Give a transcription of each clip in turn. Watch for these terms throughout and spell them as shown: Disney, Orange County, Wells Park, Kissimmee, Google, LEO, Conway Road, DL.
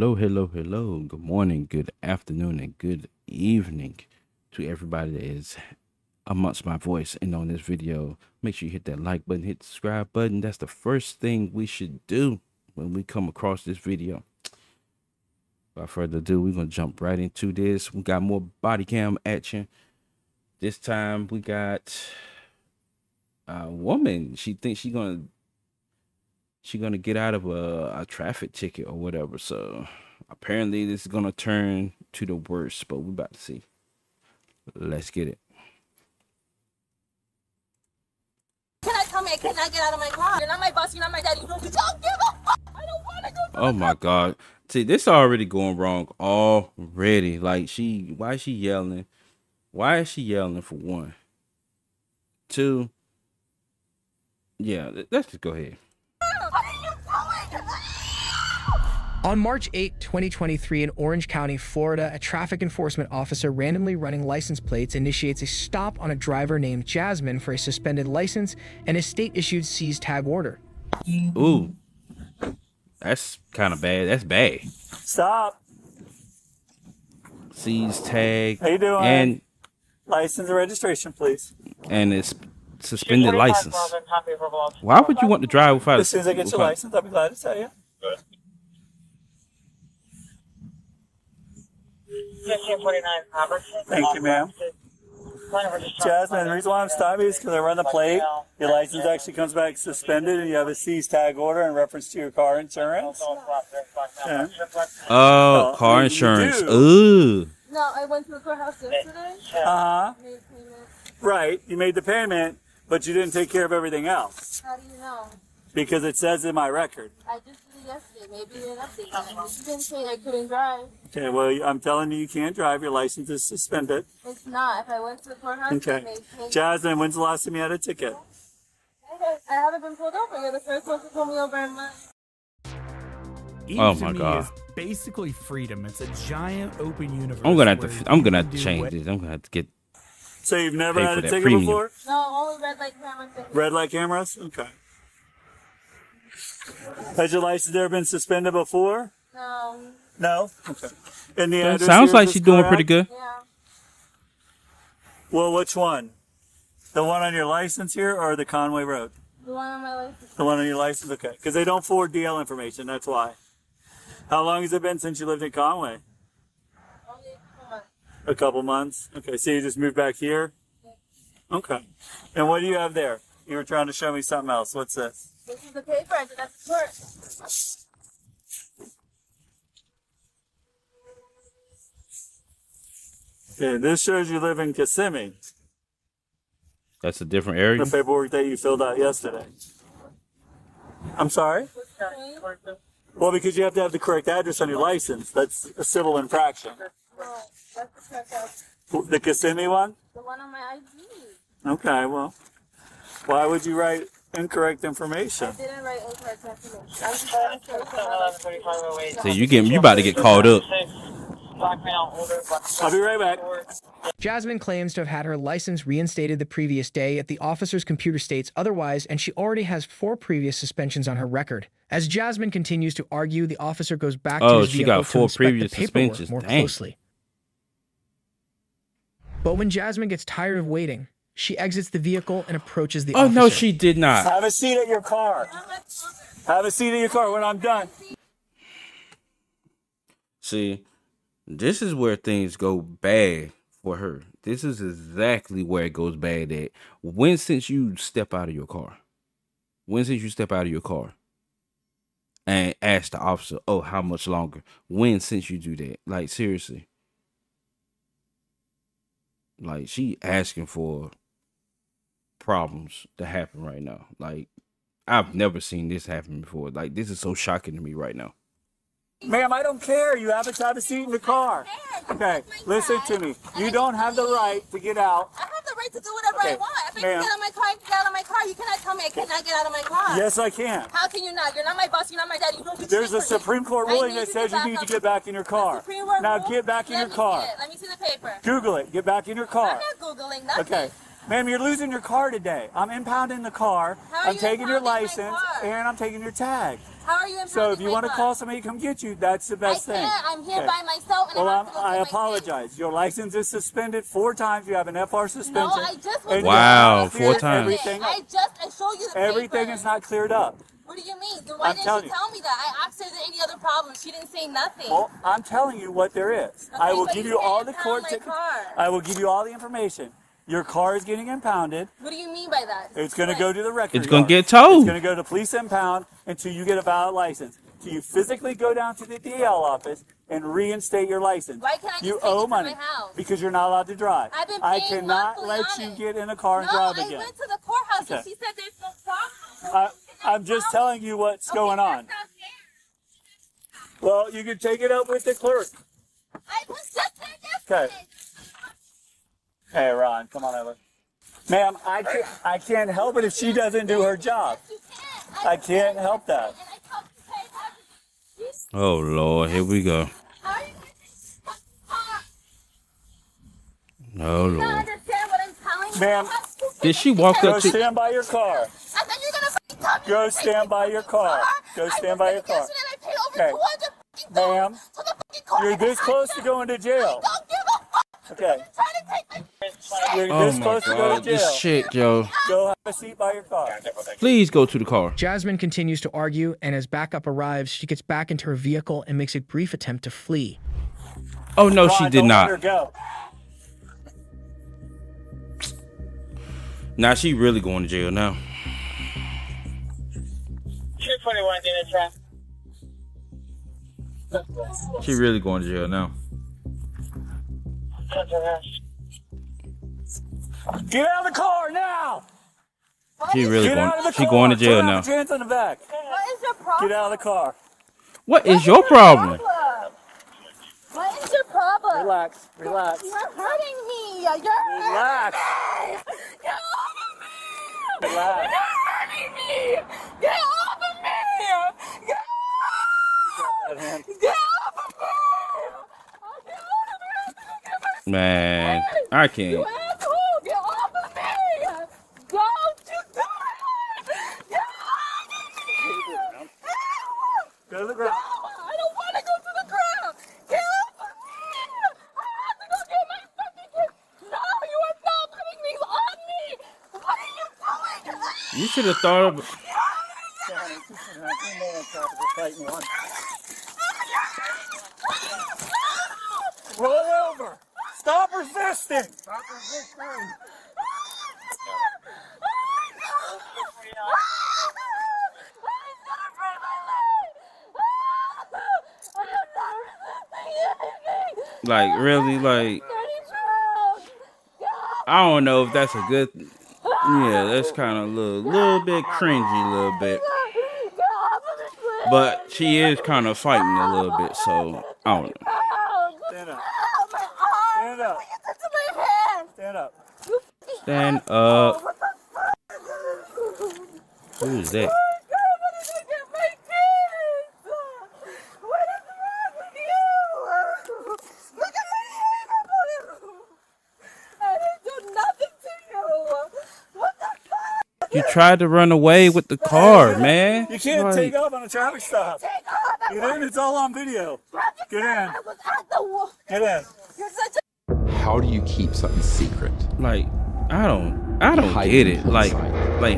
Hello, hello, hello. Good morning, good afternoon, and good evening to everybody that is amongst my voice and on this video. Make sure you hit that like button, hit the subscribe button. That's the first thing we should do when we come across this video. Without further ado, we're gonna jump right into this. We got more body cam action. This time we got a woman. She thinks she's gonna get out of a traffic ticket or whatever. So apparently this is gonna turn to the worst, but we're about to see. Let's get it. Can I tell me I cannot get out of my car? You're not my boss, you're not my daddy. You don't give a fuck. I don't wanna go. Oh my God. See, this already going wrong already. Like why is she yelling? Why is she yelling for one? Two. Yeah, let's just go ahead. On March 8, 2023, in Orange County, Florida, a traffic enforcement officer randomly running license plates initiates a stop on a driver named Jasmine for a suspended license and a state-issued seize tag order. Ooh, that's kind of bad. That's bad. Stop. Seize tag. How you doing? And license and registration, please. And it's suspended license. Why would you want to drive without? As soon as I get your license, I'll be glad to tell you. Good. 1549 Robert. Thank you, ma'am. Jasmine, the reason why I'm stopping is because I run the plate. Your license actually comes back suspended, and you have a seize tag order in reference to your car insurance. Yeah. Oh, car insurance. Ooh. No, I went to the courthouse yesterday. Uh huh. Right, you made the payment, but you didn't take care of everything else. How do you know? Because it says in my record. I just did it yesterday. Maybe you didn't update me. You didn't say I couldn't drive. Okay, well, I'm telling you, you can't drive. Your license is suspended. It's not. If I went to the courthouse, okay. Jasmine, when's the last time you had a ticket? I haven't been pulled over. You're the first one to pull me over in my... Oh my God! Is basically freedom. It's a giant open universe. I'm gonna have to change this. I'm gonna have to get. So you've never had a ticket before? No, only red light cameras. Red light cameras? Okay. Has your license ever been suspended before? No. No? Okay. And the address sounds like she's doing pretty good. Yeah. Well, which one? The one on your license here or the Conway Road? The one on my license. The one on your license? Okay. Because they don't forward DL information. That's why. How long has it been since you lived in Conway? Only a couple months. A couple months? Okay. So you just moved back here? Yeah. Okay. And what do you have there? You were trying to show me something else. What's this? This is the paper I did at the court. Okay, this shows you live in Kissimmee. That's a different area? The paperwork that you filled out yesterday. I'm sorry? Well, because you have to have the correct address on your license. That's a civil infraction. Oh, that's the correct address. The Kissimmee one? The one on my ID. Okay, well, why would you write... incorrect information. I didn't write incorrect information. So you about to get called up. I'll be right back. Jasmine claims to have had her license reinstated the previous day. At the officer's computer states otherwise, and she already has 4 previous suspensions on her record. As Jasmine continues to argue, the officer goes back to his vehicle to inspect the paperwork more closely. But when Jasmine gets tired of waiting, she exits the vehicle and approaches the officer. Oh, no, she did not. Have a seat at your car. Have a seat at your car when I'm done. See, this is where things go bad for her. This is exactly where it goes bad at. When since you step out of your car? When since you step out of your car and ask the officer, oh, how much longer? When since you do that? Like, seriously. Like, she asking for... problems that happen right now. Like, I've never seen this happen before. Like, this is so shocking to me right now. Ma'am, I don't care. You haven't had a seat in the car. Okay, listen to me. You don't have the right to get out. I have the right to do whatever I want. If I can get out of my car, I can get out of my car. You cannot tell me I cannot get out of my car. Yes, I can. How can you not? You're not my boss. You're not my daddy. You don't. There's a Supreme Court ruling that says you need to get back in your car. Now get back in your car. Let me see the paper. Google it. Get back in your car. I'm not Googling nothing. Okay. Ma'am, you're losing your car today. I'm impounding the car. I'm taking your license and I'm taking your tag. How are you impounding my car? So if you want to call somebody to come get you, that's the best thing. I can't. I'm here by myself. Well, I apologize. Your license is suspended 4 times. You have an FR suspension. No, I just was. Wow, 4 times. I just showed you the paper. Everything is not cleared up. What do you mean? Then why didn't you tell me that? I asked her any other problems. She didn't say nothing. Well, I'm telling you what there is. Okay, I will give you all the court tickets. I will give you all the information. Your car is getting impounded. What do you mean by that? It's going to go to the record. It's going to get towed. It's going to go to police impound until you get a valid license. Until you physically go down to the DL office and reinstate your license. Why can't I just owe money? Because you're not allowed to drive. I've been paying. I cannot let you get in a car and drive again. No, I went to the courthouse and she said there's no problem. I'm just telling you what's going on. Well, you can take it up with the clerk. I was just there yesterday. Okay. Hey, Ron, come on over. Ma'am, I can't help it if she doesn't do her job. I can't help that. Oh, Lord, here we go. Oh, Lord. Ma'am, did she walk up to you? Go stand by your car. Go stand by your car. Go stand by your car. Okay. Ma'am, you're this close to going to jail. Okay. Oh my God, this shit, yo. Go have a seat by your car. Please go to the car. Jasmine continues to argue, and as backup arrives, she gets back into her vehicle and makes a brief attempt to flee. Oh no, she did not. Now she really going to jail now. 221 dinner traffic. She really going to jail now. Get out of the car now! She really going to jail now. What is your problem? Get out of the car. What is your problem? What is your problem? Relax, relax. You're hurting me. You're relax. Hurting me. Get off of me. Relax. You're hurting me. Get off of me. Get off of me. Man, I can't. You asshole, get off of me! Don't you do it! Get off of me! Go to the ground. No, I don't want to go to the ground! Get off of me! I have to go get my fucking kids! No, you are not putting these on me! What are you doing? You should have thought of... Roll over! Stop resisting! Stop resisting! Like, really? Like, I don't know if that's a good... Yeah, that's kind of a little bit cringy, a little bit. But she is kind of fighting a little bit, so I don't know. Stand up. Stand up. Who's that? What is wrong with you? Look at me. I didn't do nothing to you. What the fuck? You tried to run away with the car, man. You can't take off on a traffic stop. Get in. It's all on video. Get in. Get in. How do you keep something secret? Like, I don't get it. Like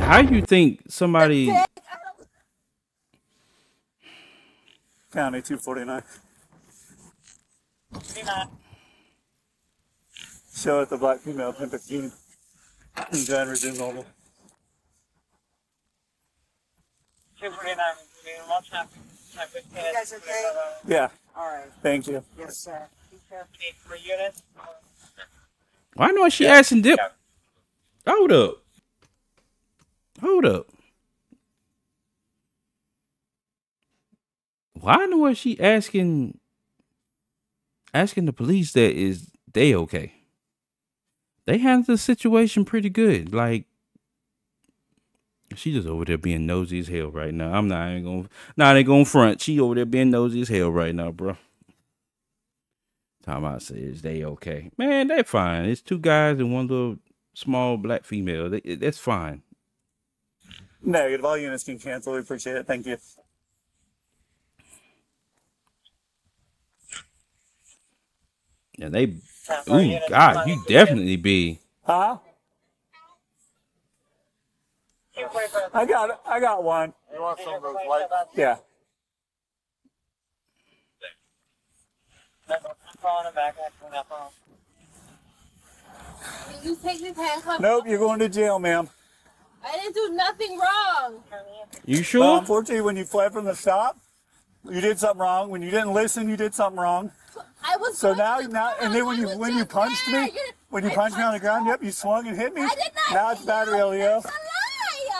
how you think somebody? County 249. Show at the black female 1015. John resume normal. 249. You guys okay? Yeah. All right. Thank you. Yes, sir. Why not she asking dip? Hold up. Hold up. Why not she asking the police that is they okay? They handled the situation pretty good. Like she just over there being nosy as hell right now. I'm not even gonna front. She over there being nosy as hell right now, bro. Time I say, is they okay? Man, they fine. It's 2 guys and 1 little small black female. That's fine. Negative. All units can cancel. We appreciate it. Thank you. Yeah, they. Ooh, God, you definitely be. Huh? I got one. You want some of those lights? Yeah. Can you take this handcuff? Nope, you're going to jail, ma'am. I didn't do nothing wrong. You sure? Well, unfortunately, when you fled from the stop, you did something wrong. When you didn't listen, you did something wrong. I was so now, and then when you punched me on the ground, yep, you swung and hit me. I did not. Now it's battery LEO.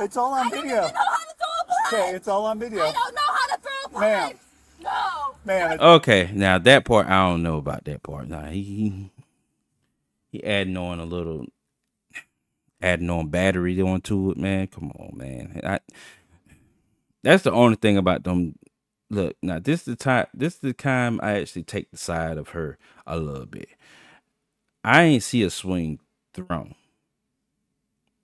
It's a lie. It's all on video. I don't know how to throw a punch. Okay, it's all on video. I don't know how to throw a punch. No. Man. Okay, now that part I don't know about that part. Now he adding on a little, adding on battery onto it, man. Come on, man. That's the only thing about them. Look, now this is the time I actually take the side of her a little bit. I ain't see a swing thrown.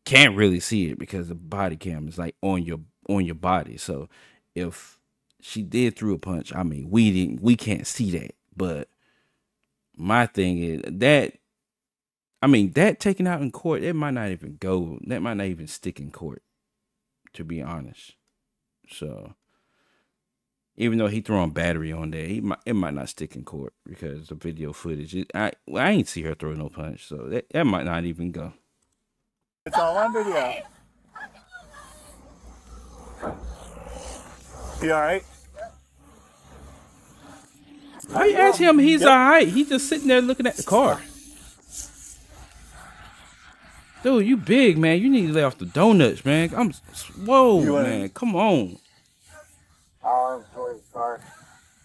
Can't really see it because the body cam is like on your body. So if she did throw a punch, I mean we can't see that. But my thing is that that taken out in court, it might not even go, that might not even stick in court, to be honest. So even though he throwing battery on there, it might not stick in court because the video footage. I ain't see her throw no punch, so that might not even go. It's all on video. You all right? I asked him, he's all right. He's just sitting there looking at the car. Dude, you big man. You need to lay off the donuts, man. Whoa, man. Come on.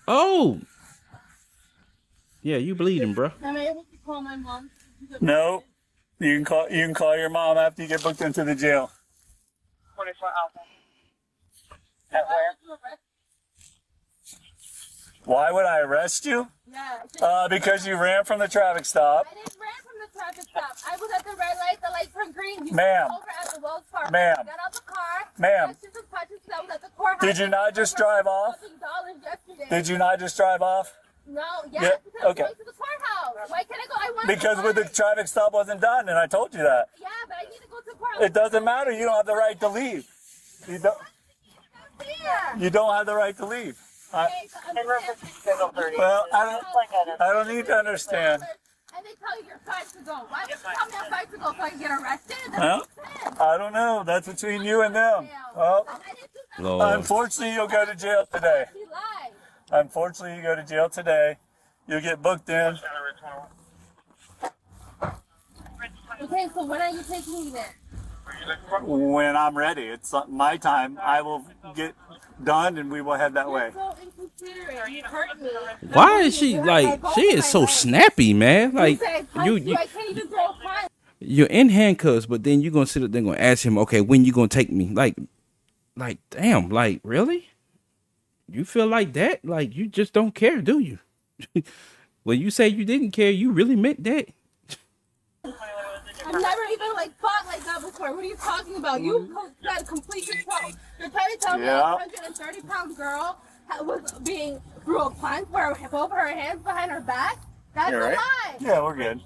Oh, yeah, you bleeding, bro. Am I able to call my mom? No, you can call your mom after you get booked into the jail. 24 hours. At where? Why would I arrest you? Yeah. Because you ran from the traffic stop. I didn't run from the traffic stop. I was at the red light. The light turned green. You ma'am. Over at the Wells Park. Ma'am. I got out the car. Ma'am. Did you not just drive off? Did you not just drive off? No, yes, yeah, because okay. I'm going to the courthouse. Why can't I go? I want because with the traffic stop wasn't done, and I told you that. Yeah, but I need to go to the courthouse. It doesn't matter. You don't have the right to leave. You don't have the right to leave. Okay, so well, I don't need to understand. And they tell you you're 5 to go. Why would you tell me I'm 5 to go so I can get arrested? I don't know. That's between you and them. Well, unfortunately, you'll go to jail today. Unfortunately, you go to jail today. You'll get booked in. Okay, so when are you taking me there? When I'm ready. It's my time. I will get done and we will head that way. Why is she like, she is so snappy, man? Like, you're in handcuffs, but then you're going to sit up there and gonna ask him, okay, when you going to take me? Like, damn, like, really? You feel like that? Like, you just don't care, do you? When you say you didn't care, you really meant that? I've never even, like, fought like that before. What are you talking about? You had complete control. You're trying to tell me a 130-pound girl was being through a punch where both her hands behind her back? That's a lie. Yeah, we're good.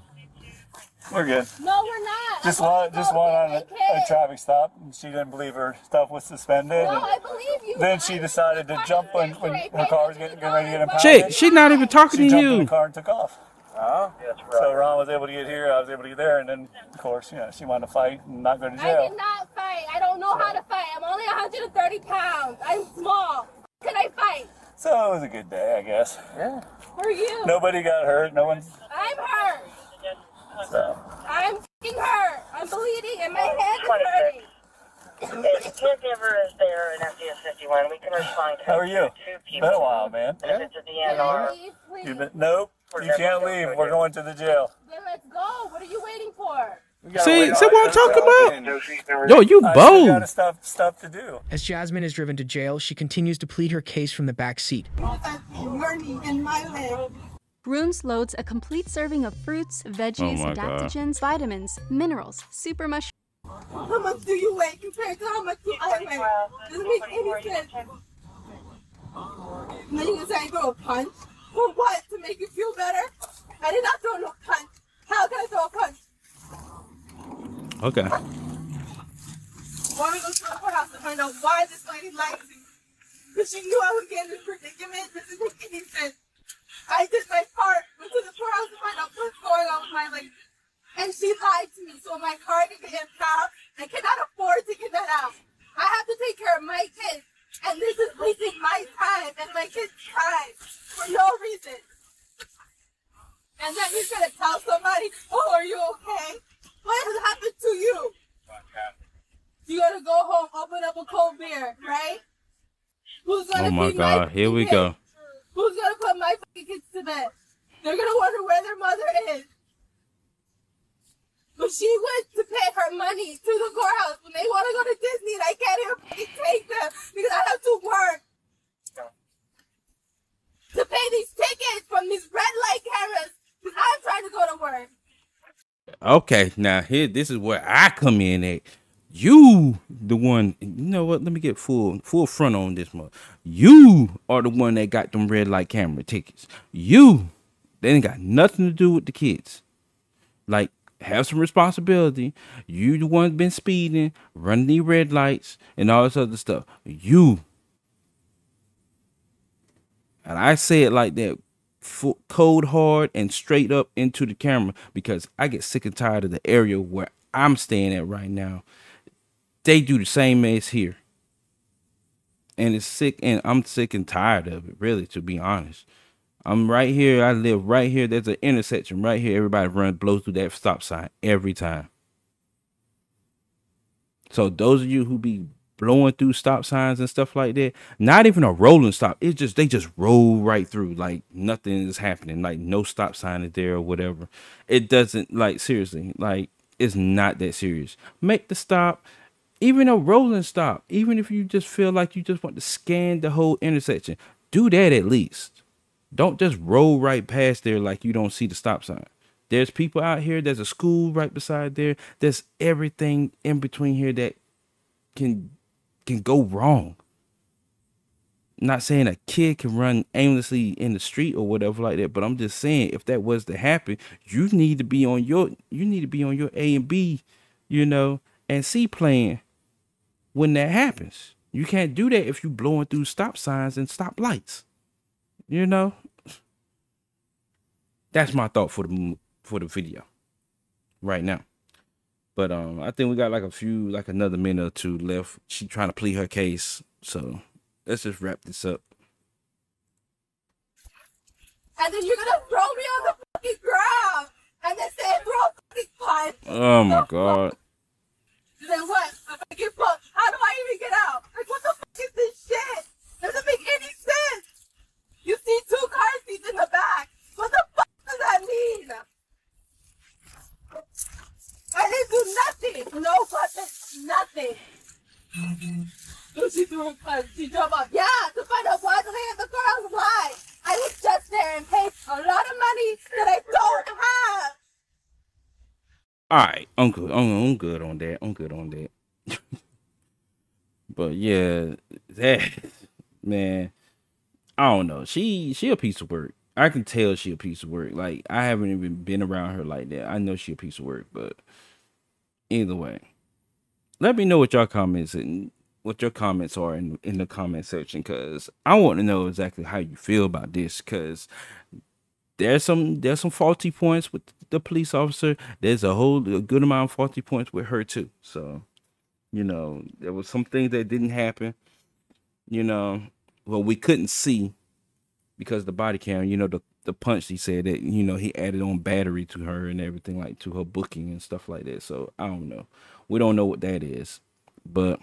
We're good. No, we're not. Just one on a traffic stop. She didn't believe her stuff was suspended. No, I believe you. Then she decided to jump when her car was getting ready to get impounded. She's not even talking to you. She jumped in the car and took off. Oh, yes, right. So Ron was able to get here, I was able to get there, and then, of course, you know, she wanted to fight and not go to jail. I did not fight. I don't know how to fight. I'm only 130 pounds. I'm small. Can I fight? So it was a good day, I guess. Yeah. For you. Nobody got hurt. No one. I'm hurt. So. I'm f***ing hurt. I'm bleeding, and my head is hurting. If the caregiver is there in MDS-51, we can respond to. How are you? It's been a while, man. Yeah. It's at the DNR. Please. Nope. You can't leave. We're going to the jail. Then let's go. What are you waiting for? See, someone talk about. Yo, you bold. Got stuff to do. As Jasmine is driven to jail, she continues to plead her case from the back seat. Burning in my leg. Runes loads a complete serving of fruits, veggies, adaptogens, vitamins, minerals, super mushrooms. How much do you weigh compared to how much do I weigh? Doesn't make any sense. Now you're gonna say I throw a punch? For what? To make you feel better? I did not throw no punch. How can I throw a punch? Okay. Why don't we go to the courthouse to find out why this lady likes me? Because she knew I would get in this predicament. This doesn't make any sense. I did my part, went to the courthouse to find out what's going on with my life. And she lied to me, so my car didn't get out. I cannot afford to get that out. I have to take care of my kids. And this is wasting my time and my kids' time for no reason. And then you're going to tell somebody, oh, are you okay? What has happened to you? You got to go home, open up a cold beer, right? Who's gonna oh my God, here we go. Who's going to put my fucking kids to bed? They're going to wonder where their mother is. But she went to pay her money to the courthouse when they want to go to Disney and I can't even take them because I have to work to pay these tickets from these red light cameras because I'm trying to go to work. Okay, now here, this is where I come in at. You, the one, you know what, let me get full front on this month. You are the one that got them red light camera tickets. You, they ain't got nothing to do with the kids. Like, have some responsibility. You the one been speeding, running the red lights, and all this other stuff. You. And I say it like that, cold, hard, and straight up into the camera because I get sick and tired of the area where I'm staying at right now. They do the same as here. And it's sick, and I'm sick and tired of it, really, to be honest. I'm right here. I live right here. There's an intersection right here. Everybody blows through that stop sign every time. So those of you who be blowing through stop signs and stuff like that, not even a rolling stop. It's just, they just roll right through. Like nothing is happening. Like no stop sign is there or whatever. It doesn't, like, seriously, like it's not that serious. Make the stop. Even a rolling stop. Even if you just feel like you just want to scan the whole intersection, do that at least. Don't just roll right past there like you don't see the stop sign. There's people out here. There's a school right beside there. There's everything in between here that can go wrong. I'm not saying a kid can run aimlessly in the street or whatever like that, but I'm just saying if that was to happen, you need to be on your A and B, you know, and C plan when that happens. You can't do that if you're blowing through stop signs and stop lights. You know, that's my thought for the video right now. But I think we got like another minute or two left. She trying to plead her case, so let's just wrap this up. And then you're gonna throw me on the fucking ground, and then say throw a fucking punch. Oh my God! Then what? A fucking punch? How do I even get out? Like what the fuck is this shit? Doesn't make any sense. You see two car seats in the back. What the fuck does that mean? I didn't do nothing. No fucking nothing. So she threw a punch. She jumped up. Yeah, to find out why the lady in the girls lied. I was just there and paid a lot of money that I don't have. All right, I'm good. I'm good on that. I'm good on that. But yeah, that man. I don't know. She a piece of work. I can tell she a piece of work. Like I haven't even been around her like that. I know she a piece of work, but either way, let me know what y'all comments and what your comments are in the comment section, because I want to know exactly how you feel about this. Because there's some faulty points with the police officer. There's a good amount of faulty points with her too. So you know there was some things that didn't happen. You know. Well, we couldn't see because the body cam, you know, the punch, he said that, you know, he added on battery to her and everything, like to her booking and stuff like that. So I don't know. We don't know what that is. But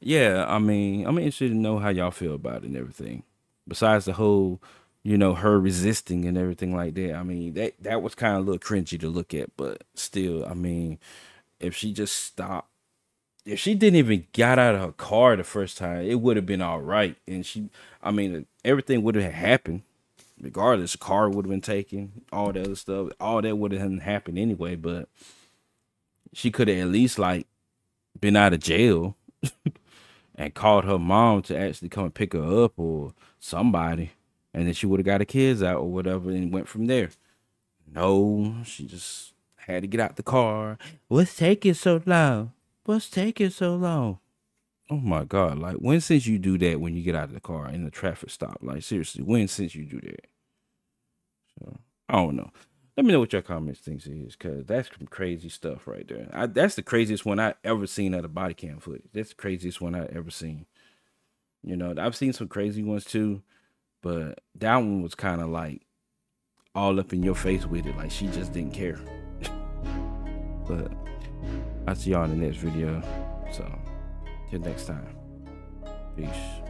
yeah, I mean, I'm interested to know how y'all feel about it and everything. Besides the whole, you know, her resisting and everything like that. I mean, that was kind of a little cringy to look at, but still, I mean, if she just stopped. If she didn't even get out of her car the first time, it would have been all right. And she, I mean, everything would have happened. regardless, the car would have been taken, all that other stuff, all that would have happened anyway. But she could have at least like been out of jail and called her mom to actually come and pick her up or somebody, and then she would have got her kids out or whatever and went from there. No, she just had to get out the car. What's taking so long? What's taking so long? Oh my God, like, when since you do that when you get out of the car in the traffic stop? Like, seriously, when since you do that? So, I don't know. Let me know what your comments thinks it is, because that's some crazy stuff right there. That's the craziest one I've ever seen out of body cam footage. That's the craziest one I've ever seen. You know, I've seen some crazy ones too, but that one was kind of like all up in your face with it. Like, she just didn't care. But I'll see y'all in the next video. So, till next time. Peace.